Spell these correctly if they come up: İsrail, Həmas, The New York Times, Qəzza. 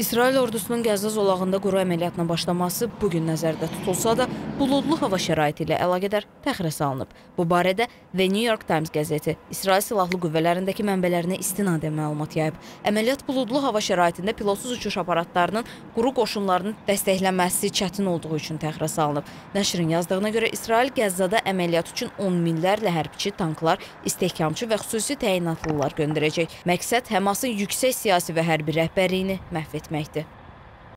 İsrail ordusunun Qəzza zolağında quru əməliyyatına başlaması bugün nəzərdə tutulsa da, buludlu hava şəraiti ilə əlaqədar təxirə salınıb. Bu barədə The New York Times qəzeti İsrail Silahlı Qüvvələrindəki mənbələrinə istinadən məlumat yayıb. Əməliyyat buludlu hava şəraitində pilotsuz uçuş aparatlarının quru qoşunlarının dəstəklənməsi çətin olduğu üçün təxirə salınıb. Nəşrin yazdığına görə İsrail Qəzzada əməliyyat üçün 10 minlərlə hərbiçi, tanklar, istehkamçı və xüsusi təyinatlılar göndərəcək. Məqsəd Həmasın yüksək siyasi və hərbi rəhbərliyini məhv etməkdir.